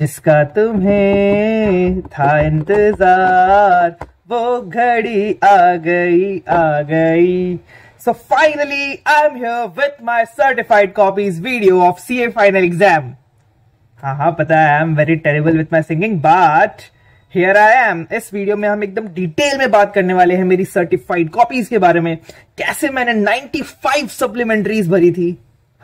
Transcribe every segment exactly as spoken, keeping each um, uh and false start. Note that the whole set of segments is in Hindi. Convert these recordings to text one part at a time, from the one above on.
जिसका तुम्हें था इंतजार वो घड़ी आ गई आ गई। So finally, I'm here with my certified copies video of C A final exam. हाँ हाँ पता है, I'm very terrible with my singing, but here I am. इस वीडियो में हम एकदम डिटेल में बात करने वाले हैं मेरी सर्टिफाइड कॉपीज के बारे में, कैसे मैंने नाइन्टी फाइव सप्लीमेंट्रीज भरी थी।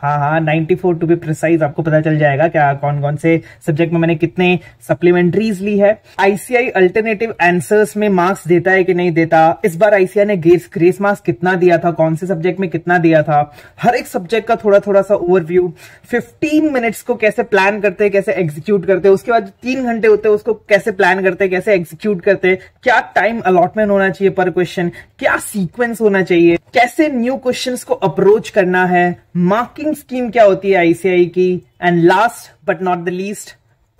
हाँ हाँ ninety four to be precise, आपको पता चल जाएगा क्या कौन कौन से सब्जेक्ट में मैंने कितने सप्लीमेंट्रीज ली है। आईसीआई अल्टरनेटिव आंसर्स में मार्क्स देता है कि नहीं देता, इस बार आईसीआई ने ग्रेस ग्रेस मार्क्स कितना दिया था, कौन से सब्जेक्ट में कितना दिया था, हर एक सब्जेक्ट का थोड़ा थोड़ा सा ओवरव्यू, फिफ्टीन मिनट्स को कैसे प्लान करते, कैसे एग्जीक्यूट करते, उसके बाद तीन घंटे होते हैं उसको कैसे प्लान करते, कैसे एग्जीक्यूट करते, क्या टाइम अलॉटमेंट होना चाहिए पर क्वेश्चन, क्या सीक्वेंस होना चाहिए, कैसे न्यू क्वेश्चन को अप्रोच करना है, मार्किंग स्कीम क्या होती है आईसीएआई की, and last but not the least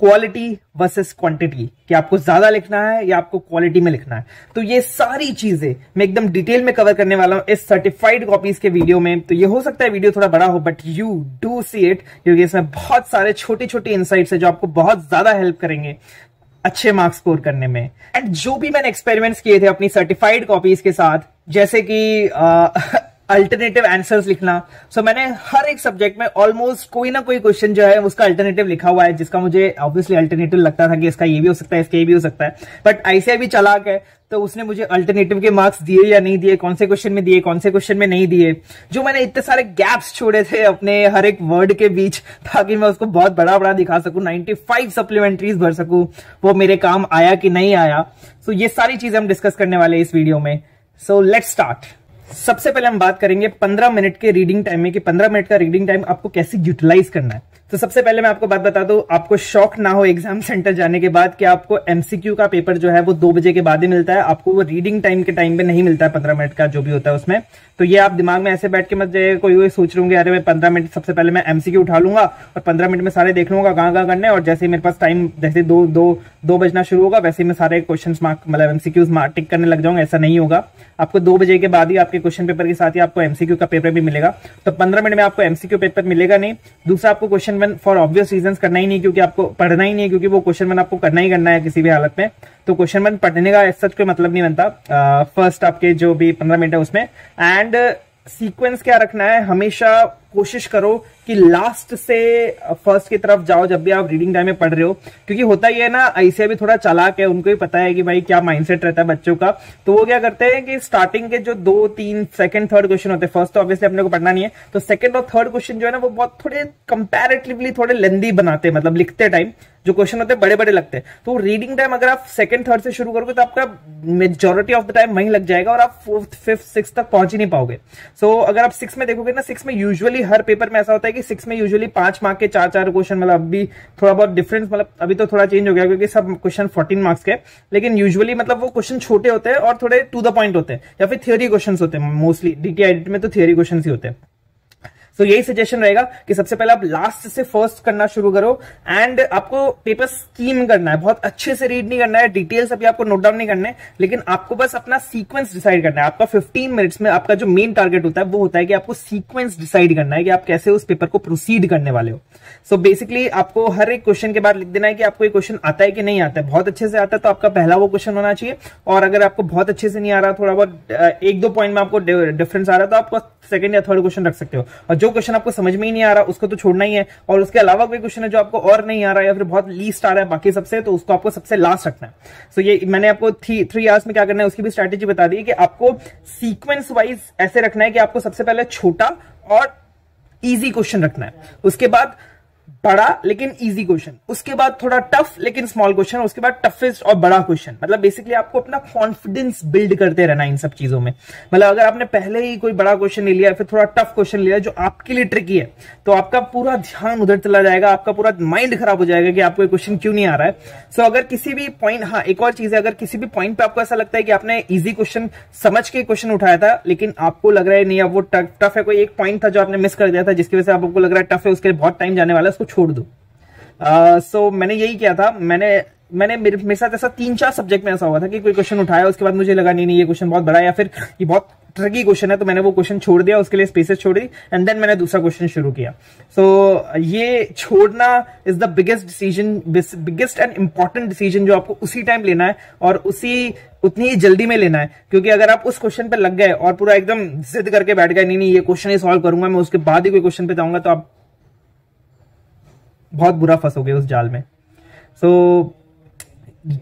quality versus quantity, कि आपको ज्यादा लिखना है या आपको क्वालिटी में लिखना है। तो ये सारी चीजें मैं एकदम डिटेल में कवर करने वाला हूं इस सर्टिफाइड कॉपीज के वीडियो में। तो ये हो सकता है वीडियो थोड़ा बड़ा हो, but you do see it, क्योंकि इसमें बहुत सारे छोटे छोटे इनसाइट्स है जो आपको बहुत ज्यादा हेल्प करेंगे अच्छे मार्क्स स्कोर करने में। एंड जो भी मैंने एक्सपेरिमेंट्स किए थे अपनी सर्टिफाइड कॉपीज के साथ, जैसे कि आ, अल्टरनेटिव आंसर्स लिखना, सो so, मैंने हर एक सब्जेक्ट में ऑलमोस्ट कोई ना कोई क्वेश्चन जो है उसका अल्टरनेटिव लिखा हुआ है, जिसका मुझे ऑब्वियसली अल्टरनेटिव लगता था कि इसका ये भी हो सकता है, इसका ये भी हो सकता है, बट आईसीआई भी चालाक है तो उसने मुझे अल्टरनेटिव के मार्क्स दिए या नहीं दिए, कौन से क्वेश्चन में दिए, कौन से क्वेश्चन में नहीं दिए। जो मैंने इतने सारे गैप्स छोड़े थे अपने हर एक वर्ड के बीच, ताकि मैं उसको बहुत बड़ा बड़ा दिखा सकूं, नाइन्टी फाइव सप्लीमेंट्रीज भर सकूं, वो मेरे काम आया कि नहीं आया। सो so, ये सारी चीजें हम डिस्कस करने वाले इस वीडियो में। So let's start. सबसे पहले हम बात करेंगे पंद्रह मिनट के रीडिंग टाइम में, कि पंद्रह मिनट का रीडिंग टाइम आपको कैसे यूटिलाइज करना है। तो सबसे पहले मैं आपको बात बता दूं, आपको शौक ना हो एग्जाम सेंटर जाने के बाद कि आपको एमसीक्यू का पेपर जो है वो दो बजे के बाद ही मिलता है, आपको वो रीडिंग टाइम के टाइम पे नहीं मिलता है, पंद्रह मिनट का जो भी होता है उसमें। तो ये आप दिमाग में ऐसे बैठ के मत जाइए, कोई कोई सोच लूंगे अरे मैं पंद्रह मिनट सबसे पहले मैं एमसीक्यू उठा लूंगा और पंद्रह मिनट में सारे देख लूंगा कहाँ कहाँ करने, और जैसे ही मेरे पास टाइम जैसे दो दो दो बजना शुरू होगा वैसे ही मैं सारे क्वेश्चन मार्क मतलब एमसीक्यूज मार्क टिक करने लग जाऊंगा, ऐसा नहीं होगा। आपको दो बजे के बाद ही आपके क्वेश्चन पेपर के साथ ही आपको एमसीक्यू का पेपर भी मिलेगा। तो पंद्रह मिनट में आपको एमसीक्यू पेपर मिलेगा नहीं। दूसरा, आपको क्वेश्चन फॉर ऑब्वियस रीजंस करना ही नहीं, क्योंकि आपको पढ़ना ही नहीं है, क्योंकि वो क्वेश्चन वन आपको करना ही करना है किसी भी हालत में। तो क्वेश्चन वन पढ़ने का सच कोई मतलब नहीं बनता फर्स्ट आपके जो भी पंद्रह मिनट है उसमें। एंड सीक्वेंस क्या रखना है, हमेशा कोशिश करो कि लास्ट से फर्स्ट की तरफ जाओ जब भी आप रीडिंग टाइम में पढ़ रहे हो, क्योंकि होता ही है ना, आईसीआई भी थोड़ा चालाक है, उनको भी पता है कि भाई क्या माइंडसेट रहता है बच्चों का। तो वो क्या करते हैं कि स्टार्टिंग के जो दो तीन सेकंड थर्ड क्वेश्चन होते हैं, फर्स्ट तो ऑब्वियसली अपने को पढ़ना नहीं है, तो सेकंड और थर्ड क्वेश्चन जो है ना वो बहुत थोड़े कंपेरेटिवली थोड़े लेंदी बनाते हैं, मतलब लिखते टाइम जो क्वेश्चन होते हैं बड़े बड़े लगते हैं। तो रीडिंग टाइम अगर आप सेकंड थर्ड से शुरू करोगे तो आपका मेजोरिटी ऑफ द टाइम वहीं लग जाएगा और आप फोर्थ फिफ्थ सिक्स तक पहुंच ही नहीं पाओगे। सो so, अगर आप सिक्स में देखोगे ना, सिक्स में यूजुअली हर पेपर में ऐसा होता है कि सिक्स में यूजुअली पांच मार्क के चार चार क्वेश्चन, मतलब अभी थोड़ा बहुत डिफरेंस, मतलब अभी तो थोड़ा चेंज हो गया क्योंकि सब क्वेश्चन फोर्टीन मार्क्स के, लेकिन यूजुअली मतलब वो क्वेश्चन छोटे होते हैं और थोड़े टू द पॉइंट होते हैं या फिर थियोरी क्वेश्चन होते हैं, मोस्टली डीटी एडिट में तो थियोरी क्वेश्चन ही होते हैं। तो so, यही सजेशन रहेगा कि सबसे पहले आप लास्ट से फर्स्ट करना शुरू करो। एंड आपको पेपर स्कीम करना है, बहुत अच्छे से रीड नहीं करना है, डिटेल्स अभी आपको नोट डाउन नहीं करना है, लेकिन आपको बस अपना सीक्वेंस डिसाइड करना है। आपका पंद्रह मिनट्स में आपका जो मेन टारगेट होता है वो होता है कि आपको सीक्वेंस डिसाइड करना है कि आप कैसे उस पेपर को प्रोसीड करने वाले हो। सो so, बेसिकली आपको हर एक क्वेश्चन के बाद लिख देना है कि आपको ये क्वेश्चन आता है कि नहीं आता है। बहुत अच्छे से आता है तो आपका पहला वो क्वेश्चन होना चाहिए, और अगर आपको बहुत अच्छे से नहीं आ रहा, थोड़ा बहुत एक दो पॉइंट में आपको डिफरेंस आ रहा है, तो आपको सेकंड या थर्ड क्वेश्चन रख सकते हो। और जो क्वेश्चन आपको समझ में ही नहीं आ रहा उसको तो छोड़ना ही है, और उसके अलावा कोई क्वेश्चन है जो आपको और नहीं आ रहा है या फिर बहुत लीस्ट आ रहा है बाकी सबसे, तो उसको आपको सबसे लास्ट रखना है। सो so, ये मैंने आपको थ्री थ्री आवर्स में क्या करना है उसकी भी स्ट्रेटेजी बता दी है कि आपको सीक्वेंस वाइज ऐसे रखना है कि आपको सबसे पहले छोटा और ईजी क्वेश्चन रखना है, उसके बाद बड़ा लेकिन इजी क्वेश्चन, उसके बाद थोड़ा टफ लेकिन स्मॉल क्वेश्चन, उसके बाद टफेस्ट और बड़ा क्वेश्चन। मतलब बेसिकली आपको अपना कॉन्फिडेंस बिल्ड करते रहना इन सब चीजों में। मतलब अगर आपने पहले ही कोई बड़ा क्वेश्चन ले लिया फिर थोड़ा टफ क्वेश्चन लिया जो आपके लिए ट्रिकी है, तो आपका पूरा ध्यान उधर चला जाएगा, आपका पूरा माइंड खराब हो जाएगा कि आपको क्वेश्चन क्यों नहीं आ रहा है। सो so, अगर किसी भी पॉइंट, हाँ एक और चीज है, अगर किसी भी पॉइंट पे आपको ऐसा लगता है कि आपने ईजी क्वेश्चन समझ के क्वेश्चन उठाया था लेकिन आपको लग रहा है नहीं अब वो टफ है, कोई एक पॉइंट था जो आपने मिस कर दिया था जिसकी वजह से आपको लग रहा है टफ है, उसके लिए बहुत टाइम जाने वाला है, उसको छोड़ दो। सो uh, so, मैंने यही किया था, मैंने मैंने मेरे, मेरे साथ ऐसा तीन चार सब्जेक्ट में ऐसा हुआ था कि कोई क्वेश्चन उठाया उसके बाद मुझे लगा नहीं नहीं ये क्वेश्चन बहुत बड़ा है या फिर ये बहुत ट्रिकी क्वेश्चन है तो मैंने वो क्वेश्चन छोड़ दिया, उसके लिए स्पेसेस छोड़ दी एंड देन मैंने दूसरा क्वेश्चन शुरू किया. सो so, ये छोड़ना is the biggest decision, biggest and important decision जो आपको उसी टाइम लेना है और उसी उतनी ही जल्दी में लेना है. क्योंकि अगर आप उस क्वेश्चन पे लग गए और पूरा एकदम जिद करके बैठ गए नहीं नहीं ये क्वेश्चन ही सॉल्व करूंगा मैं, उसके बाद ही कोई क्वेश्चन पे जाऊंगा, तो आप बहुत बुरा फंसोगे उस जाल में. सो so,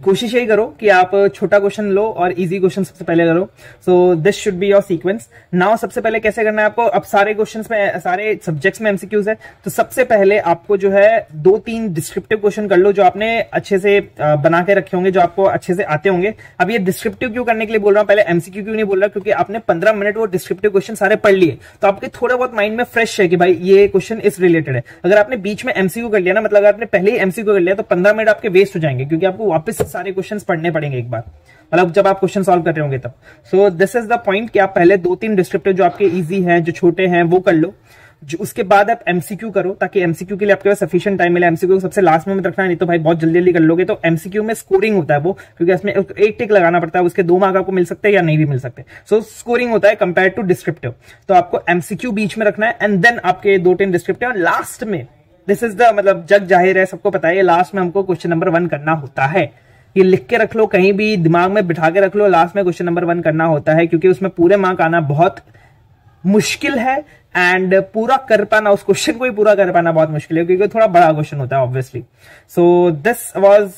कोशिश यही करो कि आप छोटा क्वेश्चन लो और इजी क्वेश्चन सबसे पहले करो. So this should be your sequence. Now सबसे पहले कैसे करना है आपको, अब सारे क्वेश्चंस में, सारे सब्जेक्ट्स में एमसीक्यूज है, तो सबसे पहले आपको जो है दो तीन डिस्क्रिप्टिव क्वेश्चन कर लो जो आपने अच्छे से बना के रखे होंगे, जो आपको अच्छे से आते होंगे. अब ये डिस्क्रिप्टिव क्यों करने के लिए बोल रहा हूँ, पहले एमसीक्यू क्यों नहीं बोल रहा, क्योंकि आपने पंद्रह मिनट वो डिस्क्रिप्टिव क्वेश्चन सारे पढ़ लिए तो आपके थोड़ा बहुत माइंड में फ्रेश है कि भाई ये क्वेश्चन इस रिलेटेड है. अगर आपने बीच में एमसीक्यू कर लिया ना, मतलब आपने पहले ही एमसीक्यू कर लिया तो पंद्रह मिनट आपके वेस्ट हो जाएंगे, क्योंकि आपको वापस सारे क्वेश्चंस पढ़ने पड़ेंगे एक बार, मतलब जब आप क्वेश्चन सॉल्व कर रहे होंगे तब. So this is the point कि आप पहले दो तीन डिस्क्रिप्टिव जो आपके इजी हैं, जो छोटे हैं, वो कर लो. जो उसके बाद आप एमसीक्यू करो, ताकि एमसीक्यू के लिए आपके पास सफिशिएंट टाइम मिले. एमसीक्यू सबसे लास्ट में मत रखना, नहीं तो भाई बहुत जल्दी जल्दी कर लोगे तो एमसीक्यू में स्कोरिंग होता है वो, क्योंकि इसमें एक टिक लगाना पड़ता है, उसके दो मार्क आपको मिल सकते हैं या नहीं भी मिल सकते. सो स्कोरिंग होता है कंपेयर टू डिस्क्रिप्टिव, तो आपको एमसीक्यू बीच में रखना है एंड देन आपके दो तीन डिस्क्रिप्टिव लास्ट में. दिस इज द, मतलब जग जाहिर है, सबको पता है लास्ट में हमको क्वेश्चन नंबर वन करना होता है. ये लिख के रख लो, कहीं भी दिमाग में बिठा के रख लो, लास्ट में क्वेश्चन नंबर वन करना होता है, क्योंकि उसमें पूरे मार्क आना बहुत मुश्किल है एंड पूरा कर पाना, उस क्वेश्चन को ही पूरा कर पाना बहुत मुश्किल है, क्योंकि थोड़ा बड़ा क्वेश्चन होता है obviously. So this was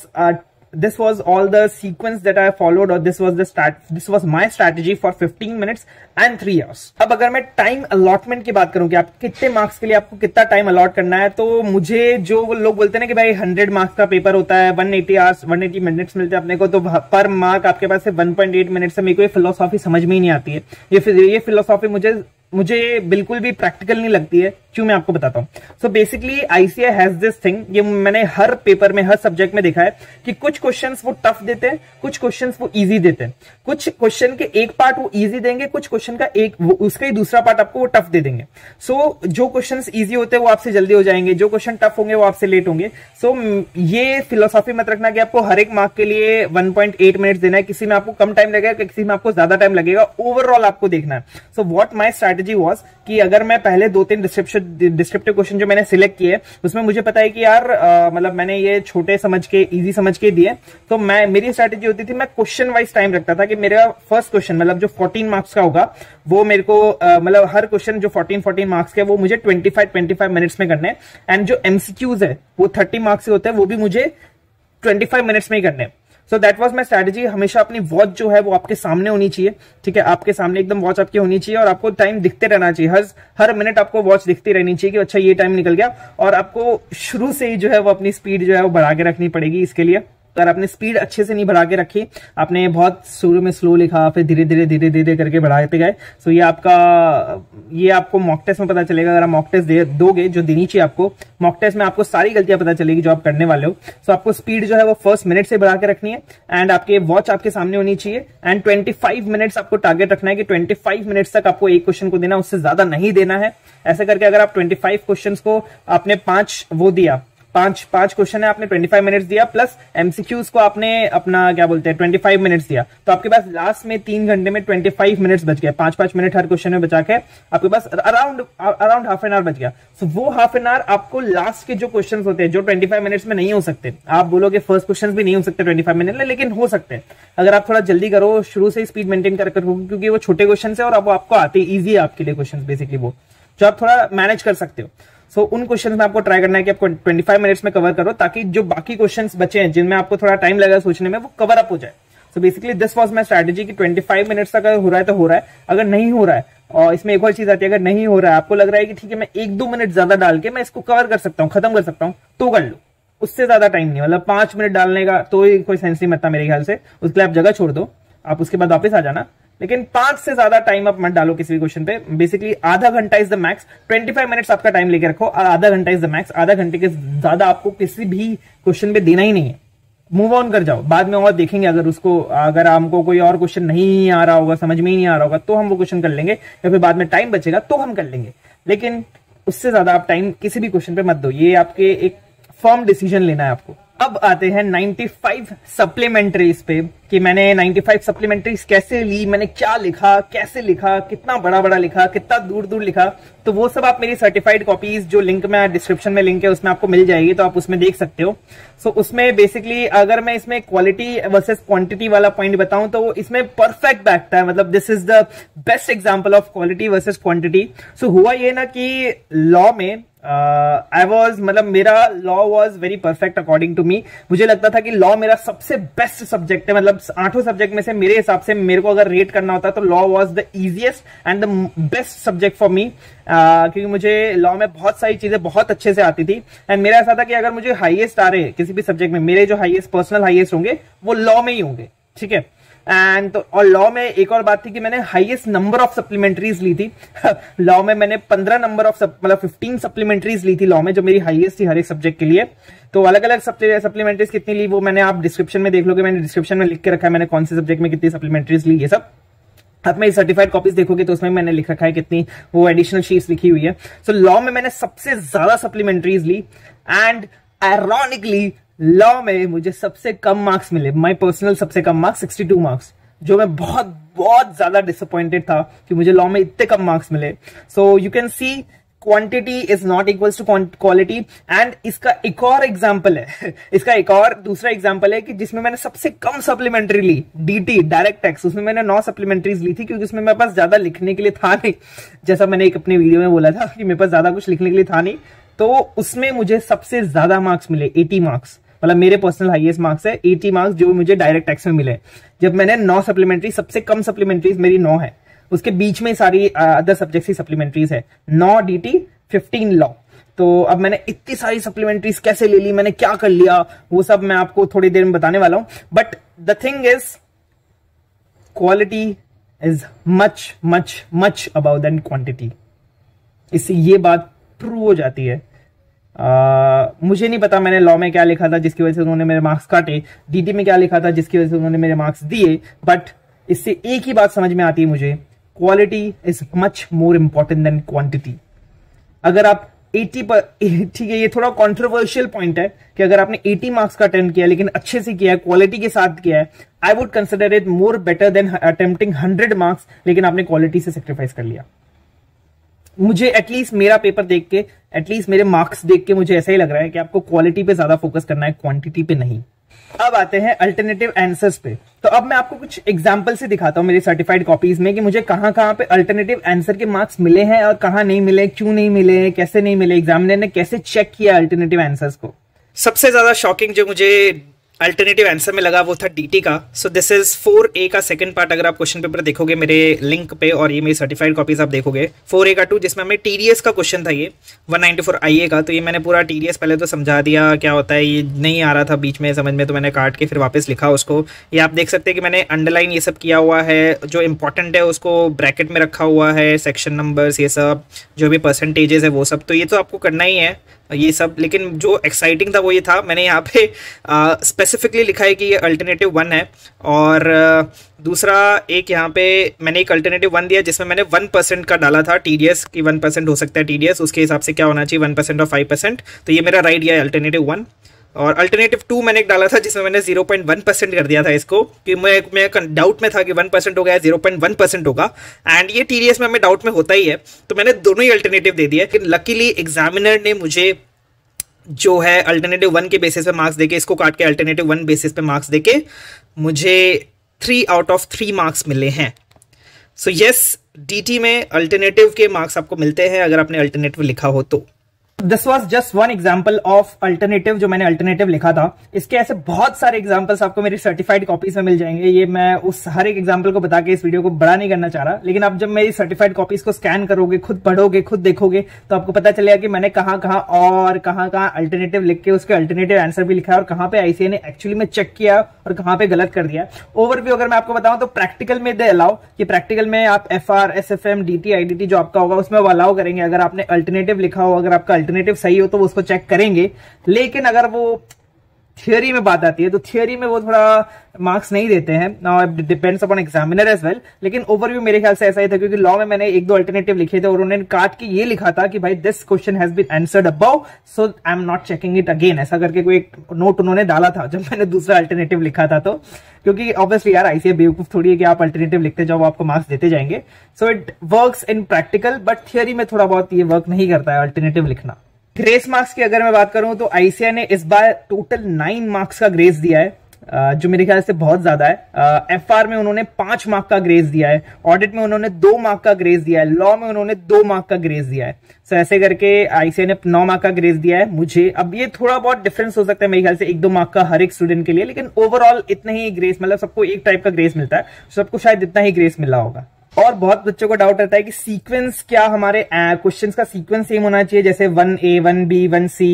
this was all the sequence that I followed or this was the strat this was my strategy for fifteen minutes and three hours. अब अगर मैं टाइम अलॉटमेंट की बात करूं कि आप कितने मार्क्स के लिए आपको कितना टाइम अलॉट करना है, तो मुझे जो लोग बोलते हैं ना कि भाई हंड्रेड मार्क्स का पेपर होता है, one eighty hours one eighty minutes मिलते हैं अपने को, तो पर मार्क आपके पास से वन पॉइंट एट मिनट से, मेरे को ये फिलोसॉफी समझ में ही नहीं आती है. ये ये फिलोसॉफी मुझे मुझे बिल्कुल भी प्रैक्टिकल नहीं लगती है. क्यों, मैं आपको बताता हूँ. So basically ICAI has this thing, ये मैंने हर पेपर में, हर सब्जेक्ट में देखा है कि कुछ क्वेश्चंस वो टफ देते हैं, कुछ क्वेश्चंस वो इजी देते हैं. कुछ क्वेश्चन के एक पार्ट वो इजी देंगे, कुछ क्वेश्चन का एक उसका ही दूसरा पार्ट आपको वो टफ दे देंगे. सो so, जो क्वेश्चन ईजी होते हैं वो आपसे जल्दी हो जाएंगे, जो क्वेश्चन टफ होंगे वो आपसे लेट होंगे. सो so, ये फिलोसॉफी मत रखना कि आपको हर एक मार्क के लिए वन पॉइंट एट मिनट देना है, किसी में आपको कम टाइम लगेगा, किसी में आपको ज्यादा टाइम लगेगा, ओवरऑल आपको देखना है. So what my strategy was कि अगर मैं पहले दो तीन डिस्क्रिप्शन डिस्क्रिप्टिव क्वेश्चन जो मैंने सिलेक्ट किए, उसमें मुझे पता है कि यार मतलब मैंने ये छोटे समझ के, इजी समझ के दिए, तो मैं, मेरी स्ट्रेटेजी होती थी मैं क्वेश्चन वाइज टाइम रखता था कि मेरा फर्स्ट क्वेश्चन मतलब जो फोर्टीन मार्क्स का होगा वो मेरे को मतलब हर क्वेश्चन जो फोर्टीन फोर्टीन मार्क्स के वो मुझे twenty five twenty five minutes में करने हैं, एंड जो एमसीक्यूज है वो थर्टी मार्क्स के होते हैं वो भी मुझे ट्वेंटी फाइव मिनट्स में ही करने हैं. So that was my strategy. हमेशा अपनी वॉच जो है वो आपके सामने होनी चाहिए, ठीक है, आपके सामने एकदम वॉच आपकी होनी चाहिए और आपको टाइम दिखते रहना चाहिए, हर हर मिनट आपको वॉच दिखती रहनी चाहिए कि अच्छा ये टाइम निकल गया, और आपको शुरू से ही जो है वो अपनी स्पीड जो है वो बढ़ा के रखनी पड़ेगी. इसके लिए अगर आपने स्पीड अच्छे से नहीं बढ़ा के रखी, आपने बहुत शुरू में स्लो लिखा, फिर धीरे धीरे धीरे धीरे करके बढ़ाते गए, सो ये आपका, ये आपको मॉक टेस्ट में पता चलेगा. अगर आप मॉक टेस्ट दोगे जो देनी चाहिए आपको, मॉक टेस्ट में आपको सारी गलतियां पता चलेगी जो आप करने वाले हो. सो आपको स्पीड जो है वो फर्स्ट मिनट से बढ़ा के रखनी है एंड आपके वॉच आपके सामने होनी चाहिए एंड ट्वेंटी फाइव मिनट्स आपको टारगेट रखना है कि ट्वेंटी फाइव मिनट्स तक आपको एक क्वेश्चन को देना, उससे ज्यादा नहीं देना है. ऐसे करके अगर आप ट्वेंटी फाइव क्वेश्चन को आपने पांच वो दिया पांच पांच क्वेश्चन है, आपने ट्वेंटी फाइव मिनट्स दिया प्लस एमसीक्यूज को आपने अपना क्या बोलते हैं ट्वेंटी फाइव मिनट्स दिया, तो आपके पास लास्ट में तीन घंटे में ट्वेंटी फाइव मिनट्स बच गए. पांच पांच मिनट हर क्वेश्चन में बचा के आपके पास around around half an hour बच गया. सो so, वो हाफ एन आवर आपको लास्ट के जो क्वेश्चन होते हैं जो ट्वेंटी फाइव मिनट्स में नहीं हो सकते, आप बोलोगे फर्स्ट क्वेश्चन भी नहीं हो सकते ट्वेंटी फाइव मिनट में, लेकिन हो सकते हैं अगर आप थोड़ा जल्दी करो, शुरू से स्पीड मेंटेन कर करो, क्योंकि वो छोटे क्वेश्चन है और अब आपको आते ईजी है आपके लिए क्वेश्चन बेसिकली वो जो आप थोड़ा मैनेज कर सकते हो. सो so, उन क्वेश्चंस में आपको ट्राई करना है कि आपको ट्वेंटी फाइव मिनट्स में कवर करो, ताकि जो बाकी क्वेश्चंस बचे हैं जिनमें आपको थोड़ा टाइम लगा सोचने में वो कवर अप हो जाए. So basically this was my strategy कि ट्वेंटी फाइव मिनट्स तक अगर हो रहा है तो हो रहा है, अगर नहीं हो रहा है, और इसमें एक और चीज आती है, अगर नहीं हो रहा है आपको लग रहा है कि ठीक है मैं एक दो मिनट ज्यादा डाल के मैं इसको कवर कर सकता हूँ, खत्म कर सकता हूँ, तो कर लो. उससे ज्यादा टाइम नहीं, मतलब पांच मिनट डालने का तो कोई सेंस नहीं बनता मेरे ख्याल से, उसके लिए आप जगह छोड़ दो, आप उसके बाद वापस आ जाना, लेकिन पांच से ज्यादा टाइम आप मत डालो किसी भी क्वेश्चन पे. बेसिकली आधा घंटा is the max, twenty five minutes आपका टाइम लेके रखो और आधा घंटा इज द मैक्स. आधा घंटे के ज्यादा आपको किसी भी क्वेश्चन पे देना ही नहीं है, मूव ऑन कर जाओ, बाद में और देखेंगे. अगर उसको अगर हमको कोई और क्वेश्चन नहीं आ रहा होगा, समझ में ही नहीं आ रहा होगा, तो हम वो क्वेश्चन कर लेंगे, या फिर बाद में टाइम बचेगा तो हम कर लेंगे, लेकिन उससे ज्यादा आप टाइम किसी भी क्वेश्चन पे मत दो. ये आपके एक फर्म डिसीजन लेना है आपको. अब आते हैं नाइन्टी फाइव सप्लीमेंट्रीज पे कि मैंने नाइन्टी फाइव सप्लीमेंट्रीज कैसे ली, मैंने क्या लिखा, कैसे लिखा, कितना बड़ा बड़ा लिखा, कितना दूर दूर लिखा। तो वो सब आप मेरी सर्टिफाइड कॉपीज जो लिंक में डिस्क्रिप्शन में लिंक है उसमें आपको मिल जाएगी, तो आप उसमें देख सकते हो। सो so, उसमें बेसिकली अगर मैं इसमें क्वालिटी वर्सेज क्वांटिटी वाला पॉइंट बताऊं तो इसमें परफेक्ट बैठता है, मतलब this is the best example of quality versus quantity. So हुआ ये ना कि लॉ में आई uh, वॉज मतलब मेरा law was very perfect according to me. मुझे लगता था कि लॉ मेरा सबसे बेस्ट सब्जेक्ट है, मतलब आठों सब्जेक्ट में से मेरे हिसाब से मेरे को अगर रेट करना होता तो law was the easiest and the best subject for me, क्योंकि मुझे लॉ में बहुत सारी चीजें बहुत अच्छे से आती थी। एंड मेरा ऐसा था कि अगर मुझे हाईएस्ट आ रहे किसी भी सब्जेक्ट में, मेरे जो हाईएस्ट पर्सनल हाईएस्ट होंगे वो लॉ में ही होंगे, ठीक है। एंड तो और लॉ में एक और बात थी कि मैंने हाईएस्ट नंबर ऑफ सप्लीमेंट्रीज ली थी लॉ में मैंने पंद्रह नंबर ऑफ मतलब फिफ्टीन सप्लीमेंट्रीज ली थी लॉ में, जो मेरी हाईएस्ट थी हर एक सब्जेक्ट के लिए। तो अलग अलग सप्लीमेंट्रीज कितनी ली वो मैंने आप डिस्क्रिप्शन में देख लोगे, मैंने डिस्क्रिप्शन में लिख के रखा है मैंने कौन से सब्जेक्ट में कितनी सप्लीमेंट्रीज ली, ये सब आप मेरी सर्टिफाइड कॉपीज देखोगे तो उसमें मैंने लिख रखा है कितनी, वो एडिशनल शीट्स लिखी हुई है। सो so, लॉ में मैंने सबसे ज्यादा सप्लीमेंट्रीज ली एंड आयरॉनिकली लॉ में मुझे सबसे कम मार्क्स मिले, माय पर्सनल सबसे कम मार्क्स सिक्सटी टू मार्क्स, जो मैं बहुत बहुत ज्यादा डिसअपॉइंटेड था कि मुझे लॉ में इतने कम मार्क्स मिले। So you can see quantity is not equals to quality. And इसका एक और एग्जाम्पल है इसका एक और दूसरा एग्जाम्पल है कि जिसमें मैंने सबसे कम सप्लीमेंट्री ली, डीटी डायरेक्ट टैक्स, उसमें मैंने नौ सप्लीमेंट्रीज ली थी क्योंकि उसमें मेरे पास ज्यादा लिखने के लिए था नहीं। जैसा मैंने एक अपने वीडियो में बोला था कि मेरे पास ज्यादा कुछ लिखने के लिए था नहीं, तो उसमें मुझे सबसे ज्यादा मार्क्स मिले एटी मार्क्स, मतलब मेरे पर्सनल हाईएस्ट मार्क्स है एटी मार्क्स जो मुझे डायरेक्ट टैक्स में मिले, जब मैंने नौ सप्लीमेंट्री, सबसे कम सप्लीमेंट्रीज मेरी नौ है, उसके बीच में सारी अदर सब्जेक्ट्स की सप्लीमेंट्रीज है, नौ डीटी फिफ्टीन लॉ। तो अब मैंने इतनी सारी सप्लीमेंट्रीज कैसे ले ली, मैंने क्या कर लिया, वो सब मैं आपको थोड़ी देर में बताने वाला हूं। But the thing is quality is much much much about than quantity, इससे ये बात प्रूव हो जाती है। Uh, मुझे नहीं पता मैंने लॉ में क्या लिखा था जिसकी वजह से उन्होंने मेरे मार्क्स काटे, डीटी में क्या लिखा था जिसकी वजह से उन्होंने मेरे मार्क्स दिए, बट इससे एक ही बात समझ में आती है मुझे, quality is much more important than quantity. अगर आप अस्सी पर, ठीक है ये थोड़ा कंट्रोवर्शियल पॉइंट है कि अगर आपने अस्सी मार्क्स का अटेम्प्ट किया लेकिन अच्छे से किया है, क्वालिटी के साथ किया है, I would consider it more better than attempting hundred marks लेकिन आपने क्वालिटी से सेक्रीफाइस कर लिया। मुझे एटलीस्ट मेरा पेपर देख के, एटलीस्ट मेरे मार्क्स देख के मुझे ऐसा ही लग रहा है कि आपको क्वालिटी पे ज्यादा फोकस करना है, क्वांटिटी पे नहीं। अब आते हैं अल्टरनेटिव आंसर्स पे। तो अब मैं आपको कुछ एग्जांपल से दिखाता हूं मेरी सर्टिफाइड कॉपीज में कि मुझे कहां कहां पे अल्टरनेटिव आंसर के मार्क्स मिले हैं और कहां नहीं मिले, क्यों नहीं मिले, कैसे नहीं मिले, एग्जामिनर ने कैसे चेक किया अल्टरनेटिव आंसर्स को। सबसे ज्यादा शॉकिंग जो मुझे अल्टरनेटिव आंसर में लगा वो था डीटी का। So this is four A का सेकंड पार्ट, अगर आप क्वेश्चन पेपर देखोगे मेरे लिंक पे और ये मेरी सर्टिफाइड कॉपीज आप देखोगे, फोर ए का टू, जिसमें हमें टीडीएस का क्वेश्चन था ये वन नाइन्टी फोर आईए का। तो ये मैंने पूरा टीडीएस पहले तो समझा दिया क्या होता है, ये नहीं आ रहा था बीच में समझ में तो मैंने काट के फिर वापस लिखा उसको। ये आप देख सकते हैं कि मैंने अंडरलाइन ये सब किया हुआ है, जो इंपॉर्टेंट है उसको ब्रैकेट में रखा हुआ है, सेक्शन नंबर्स ये सब, जो भी परसेंटेजेस है वो सब, तो ये तो आपको करना ही है ये सब। लेकिन जो एक्साइटिंग था वो ये था, मैंने यहाँ पे स्पेसिफिकली लिखा है कि ये अल्टरनेटिव वन है, और आ, दूसरा एक यहाँ पे मैंने एक अल्टरनेटिव वन दिया जिसमें मैंने वन परसेंट का डाला था टीडीएस की, वन परसेंट हो सकता है टीडीएस, उसके हिसाब से क्या होना चाहिए वन परसेंट और फाइव परसेंट, तो ये मेरा राइट गया अल्टरनेटिव वन। और अल्टरनेटिव टू मैंने एक डाला था जिसमें मैंने जीरो पॉइंट वन परसेंट कर दिया था इसको, कि मैं मैं डाउट में था कि वन परसेंट होगा या जीरो पॉइंट वन परसेंट होगा, एंड ये टीडीएस में हमें डाउट में होता ही है, तो मैंने दोनों ही अल्टरनेटिव दे दिए। लेकिन लकीली एग्जामिनर ने मुझे जो है अल्टरनेटिव वन के बेसिस पे मार्क्स देके, इसको काट के अल्टरनेटिव वन बेसिस पे मार्क्स देके मुझे three out of three marks मिले हैं। सो यस, डीटी में अल्टरनेटिव के मार्क्स आपको मिलते हैं अगर आपने अल्टरनेटिव लिखा हो तो। This was just one example of alternative जो मैंने अल्टरनेटिव लिखा था, इसके ऐसे बहुत सारे एग्जाम्पल्स आपको मेरी सर्टिफाइड कॉपीज में मिल जाएंगे। ये मैं उस हर एक एग्जाम्पल को बता के इस वीडियो को बड़ा नहीं करना चाह रहा, लेकिन आप जब मेरी सर्टिफाइड कॉपीज को स्कैन करोगे, खुद पढ़ोगे, खुद देखोगे, तो आपको पता चलेगा कि मैंने कहाँ कहाँ और कहाँ कहाँ अल्टरनेटिव लिख के उसके अल्टरनेटिव आंसर भी लिखा है, और कहाँ पे आईसीए ने एक्चुअली में चेक किया और कहाँ पे गलत कर दिया। ओवरव्यू अगर मैं आपको बताऊँ तो प्रैक्टिकल में दे अलाउ, कि प्रैक्टिकल में आप F R S F M D T I D T जो आपका होगा उसमें वो अलाउ करेंगे, अगर आपने अल्टरनेटिव लिखा हो, अगर आपका अल्टरनेटिव सही हो तो वो उसको चेक करेंगे। लेकिन अगर वो थियोरी में बात आती है तो थियोरी में वो थोड़ा मार्क्स नहीं देते हैं, depends upon examiner as well, लेकिन ओवरव्यू मेरे ख्याल से ऐसा ही था क्योंकि लॉ में मैंने एक दो अल्टरनेटिव लिखे थे और उन्होंने काट के ये लिखा था कि भाई this question has been answered above so I am not checking it again, ऐसा करके कोई एक नोट उन्होंने डाला था जब मैंने दूसरा अल्टरनेटिव लिखा था, तो क्योंकि ऑब्वियसली यार आईसीए बेवकूफ थोड़ी है कि आप अल्टरनेटिव लिखते जाओ आपको मार्क्स देते जाएंगे, so it works in practical but theory में थोड़ा बहुत ये वर्क नहीं करता है अल्टरनेटिव लिखना। ग्रेस मार्क्स की अगर मैं बात करूं तो आईसीएआई ने इस बार टोटल नाइन मार्क्स का ग्रेस दिया है जो मेरे ख्याल से बहुत ज्यादा है। एफआर में उन्होंने पांच मार्क का ग्रेस दिया है, ऑडिट में उन्होंने दो मार्क का ग्रेस दिया है, लॉ में उन्होंने दो मार्क का ग्रेस दिया है, सो ऐसे करके आईसीएआई ने नौ मार्क का ग्रेस दिया है मुझे। अब ये थोड़ा बहुत डिफरेंस हो सकता है मेरे ख्याल से एक दो मार्क का हर एक स्टूडेंट के लिए, लेकिन ओवरऑल इतना ही ग्रेस, मतलब सबको एक टाइप का ग्रेस मिलता है, सबको शायद इतना ही ग्रेस मिला होगा। और बहुत बच्चों को डाउट रहता है कि सीक्वेंस क्या हमारे क्वेश्चंस का सीक्वेंस सेम होना चाहिए, जैसे one A one B one C,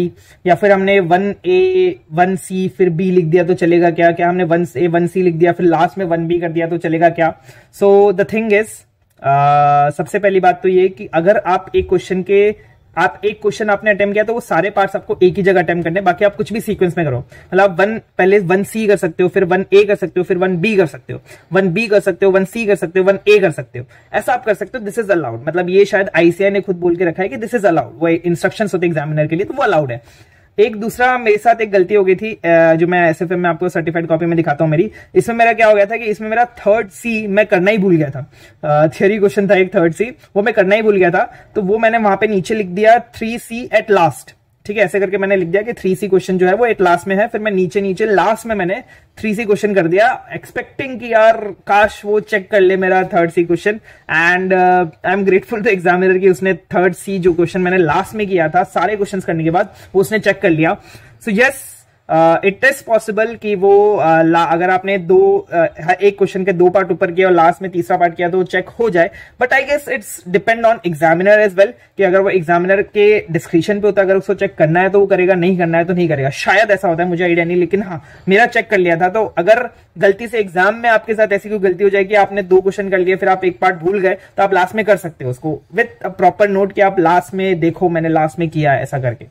या फिर हमने वन ए वन सी फिर बी लिख दिया तो चलेगा क्या, क्या हमने वन ए वन सी लिख दिया फिर लास्ट में वन बी कर दिया तो चलेगा क्या। सो द थिंग इज सबसे पहली बात तो ये कि अगर आप एक क्वेश्चन के आप एक क्वेश्चन आपने अटेम्प्ट किया तो वो सारे पार्ट्स आपको एक ही जगह अटेम्प्ट करने, बाकी आप कुछ भी सीक्वेंस में करो, मतलब वन पहले वन सी कर सकते हो, फिर वन ए कर सकते हो, फिर वन बी कर सकते हो, वन बी कर सकते हो, वन सी कर सकते हो, वन ए कर सकते हो, ऐसा आप कर सकते हो। दिस इज अलाउड, मतलब ये शायद आईसीएआई ने खुद बोल के रखा है कि दिस इज अलाउड, वो इंस्ट्रक्शन होते एग्जामिनर के लिए तो वो अलाउड है। एक दूसरा मेरे साथ एक गलती हो गई थी जो मैं एसएफएम में आपको सर्टिफाइड कॉपी में दिखाता हूँ मेरी, इसमें मेरा क्या हो गया था कि इसमें मेरा थर्ड सी मैं करना ही भूल गया था, थियरी क्वेश्चन था एक थर्ड सी वो मैं करना ही भूल गया था, तो वो मैंने वहां पे नीचे लिख दिया थ्री सी एट लास्ट, ठीक है ऐसे करके मैंने लिख दिया कि थ्री सी क्वेश्चन जो है वो एट लास्ट में है, फिर मैं नीचे नीचे लास्ट में मैंने थ्री सी क्वेश्चन कर दिया एक्सपेक्टिंग कि यार काश वो चेक कर ले मेरा third C question, and I am grateful to examiner कि उसने थर्ड सी जो क्वेश्चन मैंने लास्ट में किया था सारे क्वेश्चन करने के बाद वो उसने चेक कर लिया। So yes it is possible कि वो uh, ला, अगर आपने दो uh, एक क्वेश्चन के दो पार्ट ऊपर किया और लास्ट में तीसरा पार्ट किया तो चेक हो जाए, but I guess it's depend on examiner as well कि अगर वो एग्जामिनर के डिस्क्रिप्शन पे होता है, अगर उसको चेक करना है तो वो करेगा, नहीं करना है तो नहीं करेगा, शायद ऐसा होता है, मुझे आइडिया नहीं, लेकिन हाँ मेरा चेक कर लिया था। तो अगर गलती से एग्जाम में आपके साथ ऐसी कोई गलती हो जाए कि आपने दो क्वेश्चन कर लिए फिर आप एक पार्ट भूल गए तो आप लास्ट में कर सकते हो उसको विथ प्रॉपर नोट कि आप लास्ट में देखो मैंने लास्ट में किया ऐसा करके।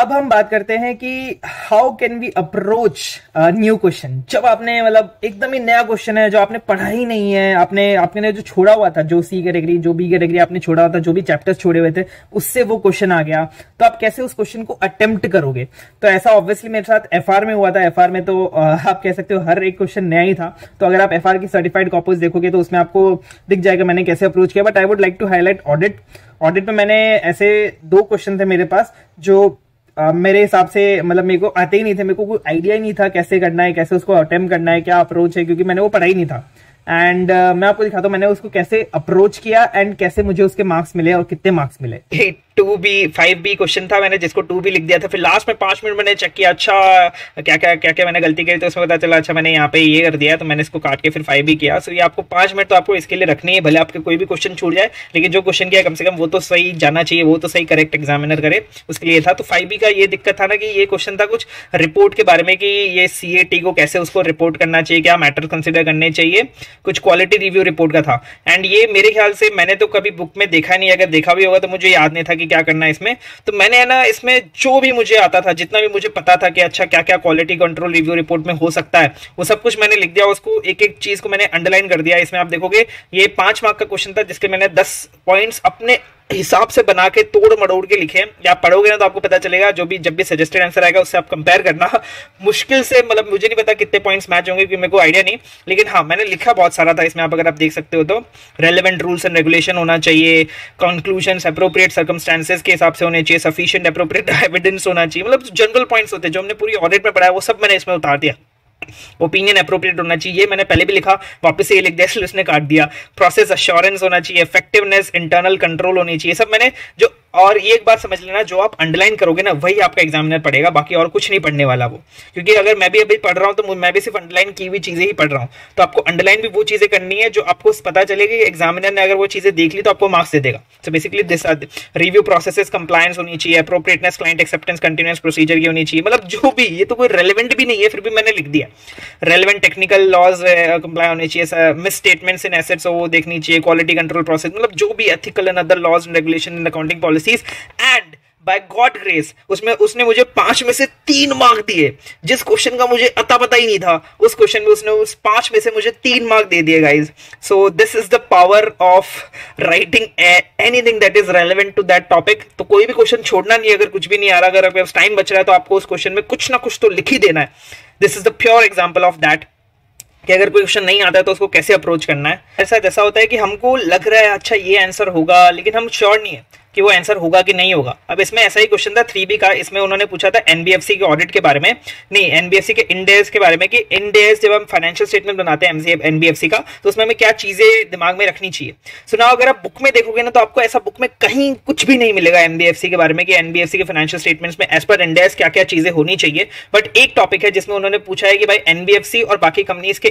अब हम बात करते हैं कि how can we approach new question, जब आपने मतलब एकदम ही नया क्वेश्चन है जो आपने पढ़ा ही नहीं है, आपने आपने जो छोड़ा हुआ था, जो सी कैटेगरी जो बी कैटेगरी आपने छोड़ा हुआ था, जो भी चैप्टर्स छोड़े हुए थे उससे वो क्वेश्चन आ गया, तो आप कैसे उस क्वेश्चन को अटेम्प्ट करोगे। तो ऐसा ऑब्वियसली मेरे साथ एफ आर में हुआ था, एफ आर में तो आप कह सकते हो हर एक क्वेश्चन नया ही था, तो अगर आप एफ आर की सर्टिफाइड कॉपीज देखोगे तो उसमें आपको दिख जाएगा मैंने कैसे अप्रोच किया, but I would like to highlight audit. Audit में मैंने ऐसे दो क्वेश्चन थे मेरे पास जो Uh, मेरे हिसाब से मतलब मेरे को आते ही नहीं थे, मेरे को कोई आइडिया ही नहीं था कैसे करना है, कैसे उसको अटेम्प्ट करना है, क्या अप्रोच है, क्योंकि मैंने वो पढ़ा ही नहीं था। एंड uh, मैं आपको दिखाता हूँ मैंने उसको कैसे अप्रोच किया एंड कैसे मुझे उसके मार्क्स मिले और कितने मार्क्स मिले। Two B five B question था, मैंने जिसको टू बी लिख दिया था, फिर लास्ट में पांच मिनट मैंने चेक किया अच्छा क्या क्या क्या क्या मैंने गलती करी, तो उसमें पता चला अच्छा मैंने यहाँ पे ये कर दिया, तो मैंने इसको काट के फिर फाइव बी किया। सो ये आपको पांच मिनट तो आपको इसके लिए रखनी है, भले आपके कोई भी क्वेश्चन छूट जाए लेकिन जो क्वेश्चन किया कम से कम वो तो सही जाना चाहिए, वो तो सही करेक्ट एग्जामिनर करे, उसके लिए था। तो फाइव बी का ये दिक्कत था ना कि ये क्वेश्चन था कुछ रिपोर्ट के बारे में कि ये सी ए टी को कैसे उसको रिपोर्ट करना चाहिए, क्या मैटर कंसिडर करने चाहिए, कुछ क्वालिटी रिव्यू रिपोर्ट का था। एंड ये मेरे ख्याल से मैंने तो कभी बुक में देखा नहीं, अगर देखा भी होगा तो मुझे याद नहीं था कि क्या करना है इसमें। तो मैंने है ना इसमें जो भी मुझे आता था, जितना भी मुझे पता था कि अच्छा क्या क्या क्वालिटी कंट्रोल रिव्यू रिपोर्ट में हो सकता है, वो सब कुछ मैंने लिख दिया, उसको एक एक चीज को मैंने अंडरलाइन कर दिया। इसमें आप देखोगे ये पांच मार्क का क्वेश्चन था जिसके मैंने दस पॉइंट्स अपने हिसाब से बना के तोड़ मड़ोड़ के लिखे हैं, या पढ़ोगे ना तो आपको पता चलेगा। जो भी जब भी सजेस्टेड आंसर आएगा उससे आप कंपेयर करना, मुश्किल से मतलब मुझे नहीं पता कितने पॉइंट्स मैच होंगे क्योंकि मेरे को आइडिया नहीं, लेकिन हाँ मैंने लिखा बहुत सारा था इसमें। आप अगर आप देख सकते हो तो रेलिवेंट रूल्स एंड रेगुलेशन होना चाहिए, कंक्लूजन अप्रोप्रिएट सर्कमस्टांसेस के हिसाब से होने चाहिए, सफिशिएंट अप्रोप्रिएट एविडेंस होना चाहिए, मतलब जनरल पॉइंट्स होते हैं जो हमने पूरी ऑडिट में पढ़ा है वो सब मैंने इसमें उतार दिया। ओपिनियन अप्रोप्रिएट होना चाहिए, ये मैंने पहले भी लिखा, वापस से ये लिख दिया इसलिए उसने काट दिया। प्रोसेस अश्योरेंस होना चाहिए, इफेक्टिवनेस इंटरनल कंट्रोल होनी चाहिए, सब मैंने जो। और ये एक बात समझ लेना, जो आप अंडरलाइन करोगे ना वही आपका एग्जामिनर पढ़ेगा, बाकी और कुछ नहीं पढ़ने वाला वो। क्योंकि अगर मैं भी अभी पढ़ रहा हूँ तो मैं भी सिर्फ अंडरलाइन की हुई चीजें ही पढ़ रहा हूँ, तो आपको अंडरलाइन भी वो चीजें करनी है जो आपको पता चलेगी, एग्जामिनर ने अगर वो चीजें देख ली तो आपको मार्क्स दे देगा। So basically this review process compliance होनी चाहिए, appropriateness client acceptance continuous procedure की होनी चाहिए, मतलब जो भी, ये तो कोई रेलिवेंट भी नहीं है फिर भी मैंने लिख दिया। रेलिवेंट टेक्निकल लॉज कंप्लाई होने चाहिए, मिस स्टेटमेंट्स इन एसेट्स वो देखनी चाहिए, क्वालिटी कंट्रोल प्रोसेस, मतलब जो भी ethical and other laws and regulation in accounting policy and by God grace उसमें उसने मुझे पांच में से तीन मार्क दिए। जिस क्वेश्चन का मुझे अता पता ही नहीं था, उस क्वेश्चन में उसने उस पांच में से मुझे तीन मार्क दे दिए guys. So this is the power of writing anything that is relevant to that topic. तो कोई भी क्वेश्चन छोड़ना नहीं है, अगर कुछ भी नहीं आ रहा, अगर आपके टाइम बच रहा है तो आपको उस क्वेश्चन में कुछ ना कुछ तो लिख ही देना है। This is the pure example of that कि अगर कोई क्वेश्चन नहीं आता है तो उसको कैसे अप्रोच करना है। ऐसा ऐसा होता है कि हमको लग रहा है अच्छा ये आंसर होगा, लेकिन हम श्योर नहीं है कि वो आंसर होगा कि नहीं होगा। अब इसमें ऐसा ही क्वेश्चन था थ्री बी का, इसमें उन्होंने पूछा था एनबीएफसी के ऑडिट के बारे में, नहीं एनबीएफसी के इंडेस के बारे में, कि इंडेस जब हम फाइनेंशियल स्टेटमेंट बनाते हैं एनबीएफसी का तो उसमें हमें क्या चीज़ें दिमाग में रखनी चाहिए। सो नाउ अगर आप बुक में देखोगे ना तो आपको ऐसा बुक में कहीं कुछ भी नहीं मिलेगा एनबीएफसी के बारे में कि एनबीएफसी के फाइनेंशियल स्टेटमेंट्स में एज पर इंडेस क्या क्या चीज़ें होनी चाहिए। बट एक टॉपिक है जिसमें उन्होंने पूछा है कि भाई एनबीएफसी और बाकी कंपनीज के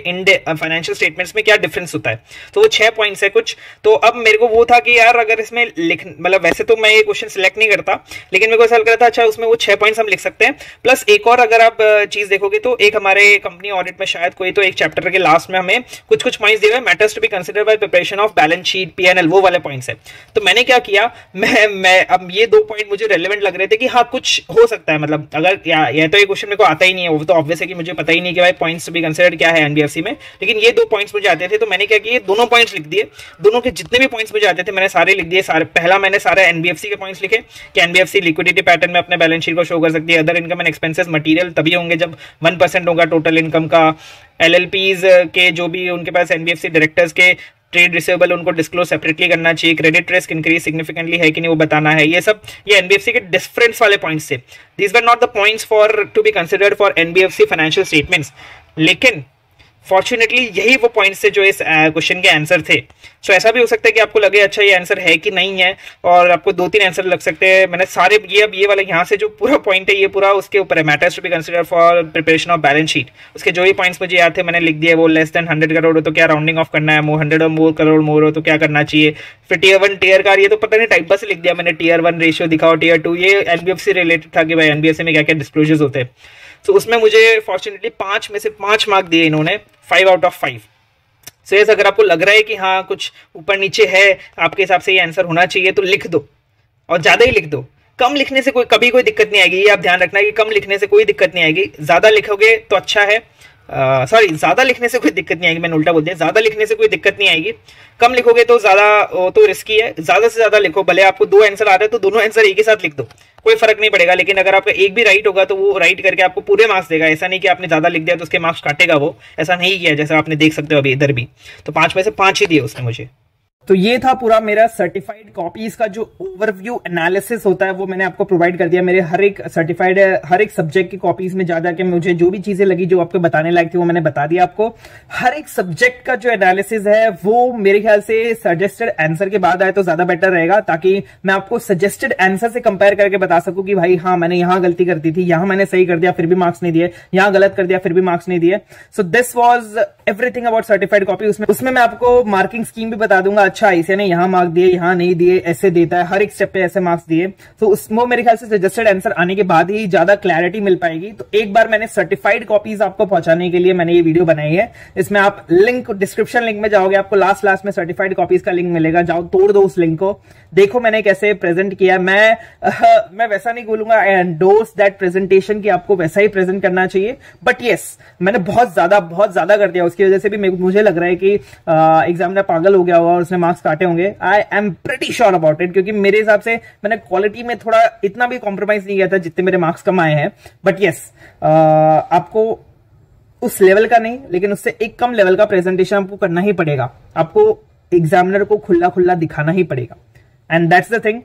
फाइनेंशियल स्टेटमेंट्स में क्या डिफरेंस होता है। तो वो छः पॉइंट्स है कुछ। तो अब मेरे को वो था कि यार अगर इसमें लिख मतलब वैसे तो मैं ये क्वेश्चन सिलेक्ट नहीं करता, लेकिन मेरे को ऐसा लग रहा था अच्छा उसमें वो छह पॉइंट्स हम लिख सकते हैं। प्लस एक और अगर आप चीज देखोगे तो एक हमारे कंपनी ऑडिट में शायद कोई तो एक चैप्टर के लास्ट में हमें कुछ कुछ पॉइंट्स दिए हुए, matters to be considered by preparation of balance sheet PNL, वो वाले पॉइंट्स है। तो मैंने क्या किया, मैं मैं अब ये दो पॉइंट मुझे रेलिवेंट लग रहे थे कि हाँ कुछ हो सकता है, मतलब अगर या, या तो ये क्वेश्चन मेरे को आता ही नहीं है, वो तो ऑब्वियस है कि मुझे पता ही नहीं कि भाई पॉइंट्स टू बी कंसिडर्ड क्या है एनबीएफसी में, लेकिन ये दो पॉइंट्स मुझे आते थे। तो मैंने क्या किया, दोनों पॉइंट्स लिख दिए, दोनों के जितने भी पॉइंट्स मुझे आते थे मैंने सारे लिख दिए। सारे पहला मैंने सारे एनबीएफसी के पॉइंट्स लिखे कि एनबीएफसी लिक्विडिटी पैटर्न में अपने बैलेंस शीट को शो कर सकती है, other income and expenses material तभी होंगे जब वन परसेंट होगा टोटल इनकम का, एलएलपीज के जो भी उनके पास एनबीएफसी डायरेक्टर्स के ट्रेड रिसीवेबल उनको डिस्क्लोज सेपरेटली करना चाहिए, क्रेडिट रिस्क इंक्रीज सिग्निफिकेंटली है कि नहीं वो बताना है। ये सब ये एनबीएफसी के डिफरेंस वाले पॉइंट्स थे। These were not the points for to be considered for NBFC financial statements, लेकिन फॉर्चुनेटली यही वो पॉइंट्स थे जो इस क्वेश्चन uh, के आंसर थे। सो so, ऐसा भी हो सकता है कि आपको लगे अच्छा ये आंसर है कि नहीं है, और आपको दो तीन आंसर लग सकते हैं। मैंने सारे ये अब ये वाले यहाँ से जो पूरा पॉइंट है ये पूरा उसके ऊपर है, matters to be consider for preparation of balance sheet, उसके जो भी पॉइंट्स मुझे याद थे मैंने लिख दिए। वो लेस देन हंड्रेड करोड़ हो तो क्या राउंडिंग ऑफ करना है, मोर हंड्रेड और मोर करोड़ मोर हो तो क्या करना चाहिए। फिर टीयर वन टीयर का ये तो पता नहीं टाइप बस लिख दिया मैंने, टीयर वन रेशियो दिखाओ, टीयर टू, ये एनबीएफसी रिलेटेड था कि भाई एनबीएफसी में क्या क्या डिस्क्लोजर्स होते हैं। तो so, उसमें मुझे फॉर्चुनेटली पाँच में से पाँच मार्क दिए इन्होंने, five out of five. So yes अगर आपको लग रहा है कि हाँ कुछ ऊपर नीचे है आपके हिसाब से ये आंसर होना चाहिए तो लिख दो, और ज़्यादा ही लिख दो। कम लिखने से कोई कभी कोई दिक्कत नहीं आएगी, ये आप ध्यान रखना है कि कम लिखने से कोई दिक्कत नहीं आएगी। ज़्यादा लिखोगे तो अच्छा है, सॉरी uh, ज़्यादा लिखने से कोई दिक्कत नहीं आएगी, मैंने उल्टा बोल दिया, ज़्यादा लिखने से कोई दिक्कत नहीं आएगी। कम लिखोगे तो ज़्यादा तो रिस्की है, ज़्यादा से ज़्यादा लिखो। भले आपको दो आंसर आ रहे हैं तो दोनों आंसर एक ही साथ लिख दो, कोई फर्क नहीं पड़ेगा। लेकिन अगर आपका एक भी राइट होगा तो वो राइट करके आपको पूरे मार्क्स देगा। ऐसा नहीं कि आपने ज़्यादा लिख दिया तो उसके मार्क्स काटेगा, वो ऐसा नहीं किया, जैसा आपने देख सकते हो अभी इधर भी। तो पाँच में से पाँच ही दिए उसने मुझे। तो ये था पूरा मेरा सर्टिफाइड कॉपीज का जो ओवरव्यू एनालिसिस होता है वो मैंने आपको प्रोवाइड कर दिया। मेरे हर एक सर्टिफाइड हर एक सब्जेक्ट की कॉपीज में जा जाके मुझे जो भी चीजें लगी जो आपको बताने लायक थी वो मैंने बता दिया आपको। हर एक सब्जेक्ट का जो एनालिसिस है वो मेरे ख्याल से सजेस्टेड आंसर के बाद आए तो ज्यादा बेटर रहेगा, ताकि मैं आपको सजेस्टेड आंसर से कंपेयर करके बता सकूं कि भाई हाँ मैंने यहाँ गलती कर दी थी, यहाँ मैंने सही कर दिया फिर भी मार्क्स नहीं दिए, यहाँ गलत कर दिया फिर भी मार्क्स नहीं दिए। So this was everything about certified copy. उसमें उसमें मैं आपको मार्किंग स्कीम भी बता दूंगा, अच्छा इसे ने यहाँ मार्क्स दिए यहाँ नहीं दिए, ऐसे देता है हर एक स्टेप पे ऐसे मार्क्स दिए। तो उसमें मेरे ख्याल से सजेस्टेड आंसर आने के बाद ही ज्यादा क्लैरिटी मिल पाएगी। तो एक बार मैंने सर्टिफाइड कॉपीज आपको पहुंचाने के लिए मैंने ये वीडियो बनाई है। इसमें आप लिंक डिस्क्रिप्शन लिंक में जाओगे आपको लास्ट लास्ट में सर्टिफाइड कॉपीज का लिंक मिलेगा, जाओ तोड़ दो उस लिंक को, देखो मैंने कैसे प्रेजेंट किया। मैं आ, मैं वैसा नहीं बोलूंगा आई एंडोर्स दैट प्रेजेंटेशन कि आपको वैसा ही प्रेजेंट करना चाहिए, बट येस मैंने बहुत ज्यादा बहुत ज्यादा कर दिया, उसकी वजह से भी मुझे लग रहा है कि एग्जामिनर पागल हो गया हुआ और उसने मार्क्स काटे होंगे। I am pretty sure about it, क्योंकि मेरे हिसाब से मैंने क्वालिटी में थोड़ा इतना भी कॉम्प्रोमाइज नहीं किया था जितने मेरे मार्क्स कम आए हैं। बट येस आपको उस लेवल का नहीं लेकिन उससे एक कम लेवल का प्रेजेंटेशन आपको करना ही पड़ेगा, आपको एग्जामिनर को खुला खुला दिखाना ही पड़ेगा। And that's the thing.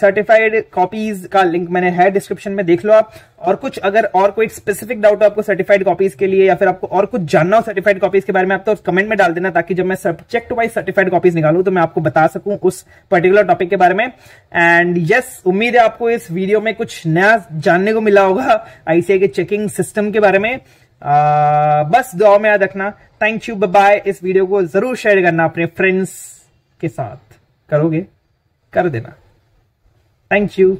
Certified copies का लिंक मैंने है डिस्क्रिप्शन में, देख लो आप। और कुछ अगर और कोई स्पेसिफिक डाउट हो आपको सर्टिफाइड कॉपीज के लिए, या फिर आपको और कुछ जानना हो सर्टिफाइड कॉपीज के बारे में, आप तो कमेंट में डाल देना, ताकि जब मैं सब्जेक्ट वाइज सर्टिफाइड कॉपीज निकालूं तो मैं आपको बता सकूं उस पर्टिकुलर टॉपिक के बारे में। एंड यस उम्मीद है आपको इस वीडियो में कुछ नया जानने को मिला होगा आईसीएआई के चेकिंग सिस्टम के बारे में। uh, बस दुआ में याद रखना। Thank you, bye bye. इस वीडियो को जरूर शेयर करना अपने फ्रेंड्स के साथ, करोगे कर देना। Thank you.